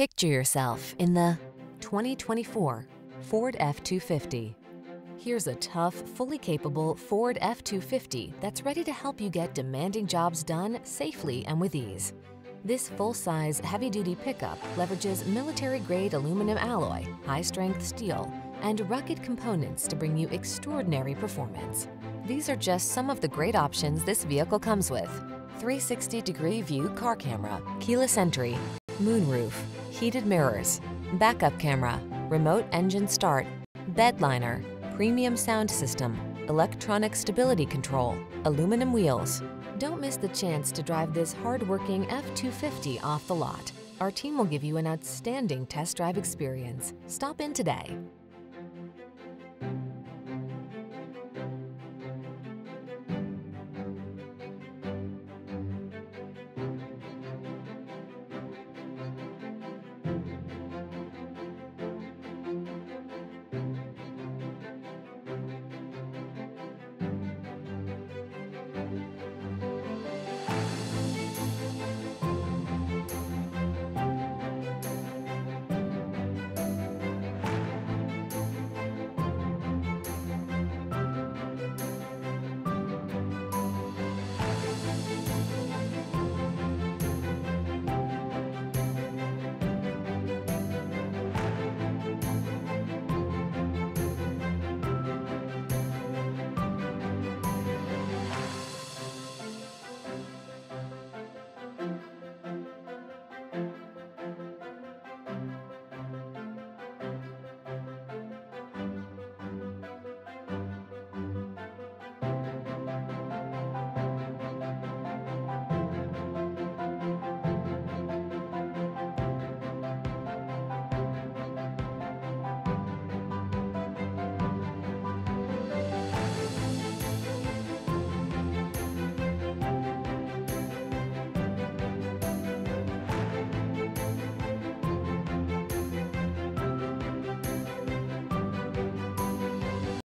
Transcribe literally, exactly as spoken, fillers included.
Picture yourself in the twenty twenty-four Ford F two fifty. Here's a tough, fully capable Ford F two fifty that's ready to help you get demanding jobs done safely and with ease. This full-size, heavy-duty pickup leverages military-grade aluminum alloy, high-strength steel, and rugged components to bring you extraordinary performance. These are just some of the great options this vehicle comes with: three sixty degree view car camera, keyless entry, moonroof, heated mirrors, backup camera, remote engine start, bed liner, premium sound system, electronic stability control, aluminum wheels. Don't miss the chance to drive this hard-working F two fifty off the lot. Our team will give you an outstanding test drive experience. Stop in today.